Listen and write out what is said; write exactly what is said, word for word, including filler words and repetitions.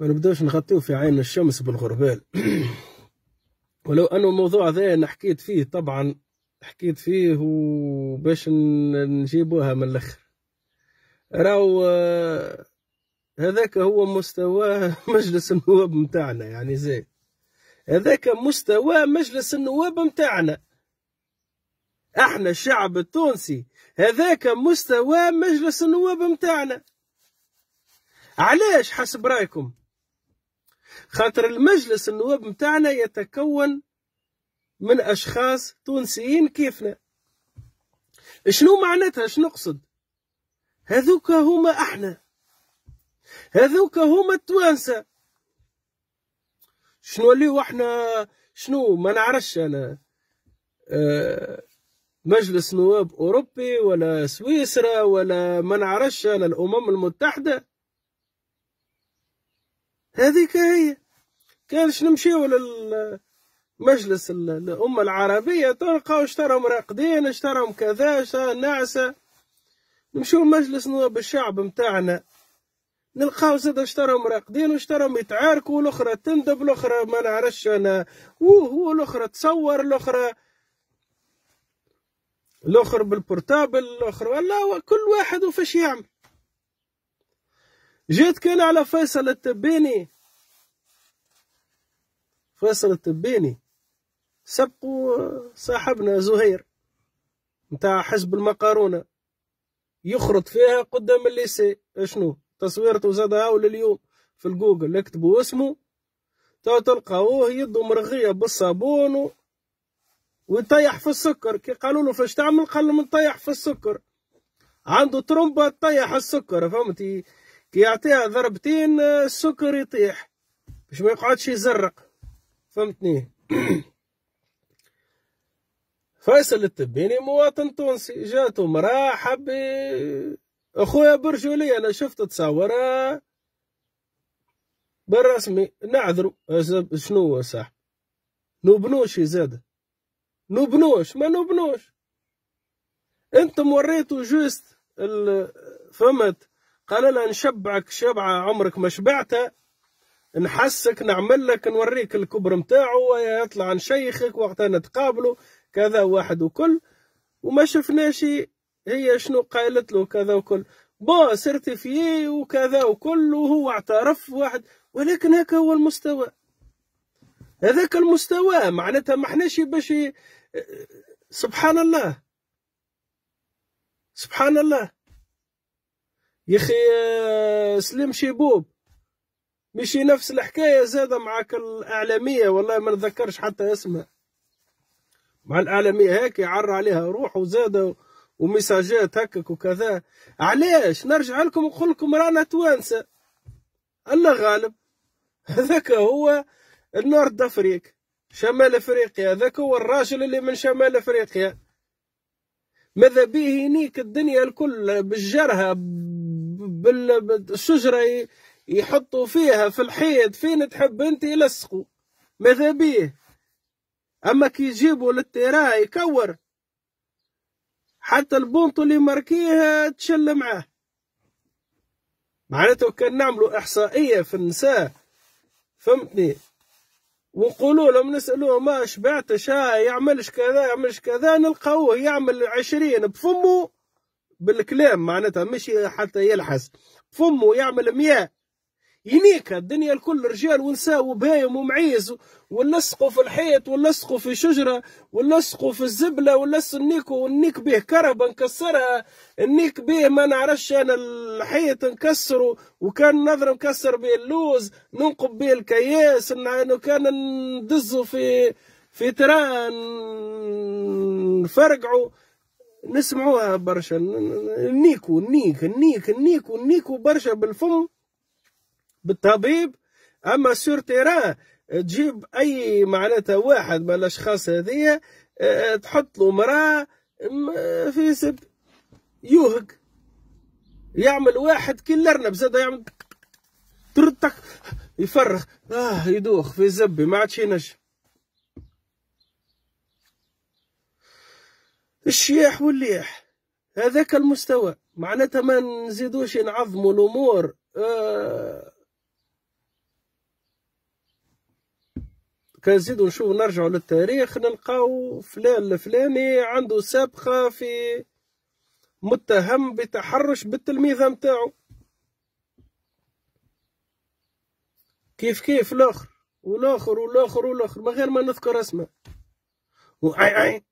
ما نبداوش نغطيو في عين الشمس بالغربال. ولو انه الموضوع هذا انا حكيت فيه، طبعا حكيت فيه وباش نجيبوها من الاخر، راهو هذاك هو مستوى مجلس النواب متاعنا، يعني زي هذاك مستوى مجلس النواب متاعنا احنا الشعب التونسي، هذاك مستوى مجلس النواب متاعنا. علاش حسب رايكم؟ خاطر المجلس النواب متاعنا يتكون من اشخاص تونسيين كيفنا. شنو معناتها؟ شنو نقصد؟ هذوك هما احنا، هذوك هما التوانسه. شنو اللي وإحنا شنو ما نعرفش انا، أه مجلس نواب اوروبي ولا سويسرا ولا ما نعرفش انا الامم المتحده. هذيك هي كانش نمشيو للمجلس الامه العربيه تلقاو اشتراهم راقدين، اشتراهم كذا، اشتراهم ناعسه. نمشيو مجلس نواب الشعب متاعنا نلقاو زاد اشتراهم راقدين واشتراهم يتعاركوا، والاخرى تندب، الاخرى ما نعرفش انا وهو، الاخرى تصور، الاخرى الاخر بالبورتابل، الاخر والله، كل واحد وفاش يعمل. جيت كان على فيصل التبيني، فيصل التبيني سبقوا صاحبنا زهير نتاع حزب المقارونه يخرط فيها قدام الليسي. شنو تصويرته زادها لليوم في الجوجل، اكتبوا اسمه تو تلقاوه يده مرغيه بالصابون و... ويطيح في السكر. كي قالوا له فاش تعمل قال لهم نطيح في السكر، عنده ترومبه تطيح السكر، فهمتي؟ كي يعطيها ضربتين السكر يطيح باش ما يقعدش يزرق، فهمتني؟ فيصل التبيني مواطن تونسي، جاته مراه حب اخويا برجولي، انا شفت تصورها بالرسمي، نعذرو شنو صح نوبنوش زاد نوبنوش ما نوبنوش. انتم وريتو جوست فهمت، قال لها نشبعك شبعه عمرك ما شبعتها، نحسك نعمل لك نوريك الكبر متاعو ويطلع نشيخك وقتها نتقابلوا كذا واحد وكل، وما شفناش هي شنو قالت له كذا وكل با سيرتيفيي وكذا وكل، وهو اعترف واحد. ولكن هكا هو المستوى، هذاك المستوى معناتها ما احناش باش. سبحان الله سبحان الله يا اخي. سليم شيبوب مشي نفس الحكايه زاده معك الاعلاميه، والله ما نذكرش حتى اسمها، مع الاعلاميه هيك يعر عليها روحه زاده ومساجات هكاك وكذا. علاش؟ نرجع لكم ونقول لكم رانا توانسه، الله غالب. هذاك هو النورد افريق، شمال افريقيا، هذاك هو الراجل اللي من شمال افريقيا، ماذا به ينيك الدنيا الكل بالجرها بالشجره يحطوا فيها في الحيط، فين تحب انت يلصقوا ماذا به. اما كي يجيبوا للتيراه يكور، حتى البونطو اللي ماركيها تشل معاه. معناته كان نعملوا احصائيه في النساء، فهمتني؟ ونقولوا لهم نسألوه ما شبعتش، ها يعملش كذا يعملش كذا، نلقاوه يعمل عشرين بفمه بالكلام، معناتها مش حتى يلحس بفمه، يعمل مياه ينيك الدنيا الكل، رجال ونساء وبهايم ومعيز، ولصقوا في الحيط، ولصقوا في شجره، ولصقوا في الزبله، ولصقوا النيكو والنيك به كرهبه نكسرها، النيك به ما نعرفش انا الحيط نكسره، وكان نظره نكسر به اللوز، ننقب به الكياس، انه كان ندزه في في تران نفرقعوا. نسمعوها برشا النيكو النيك النيك النيكو النيكو برشا بالفم بالطبيب. اما سور تيران تجيب اي معناتها واحد من الاشخاص هذيا تحط له مراه في سب يوهق، يعمل واحد كي الارنب زاد يعمل ترتك يفرغ، اه يدوخ في زبي ما عادش ينجم. الشياح والليح هذاك المستوى، معناتها ما نزيدوش نعظموا الامور. آه كنزيدو نشوف نرجعو للتاريخ نلقاو فلان الفلاني عنده سابقة في متهم بتحرش بالتلميذة متاعو كيف كيف الآخر والآخر والآخر والآخر من غير ما نذكر اسمه وعي عي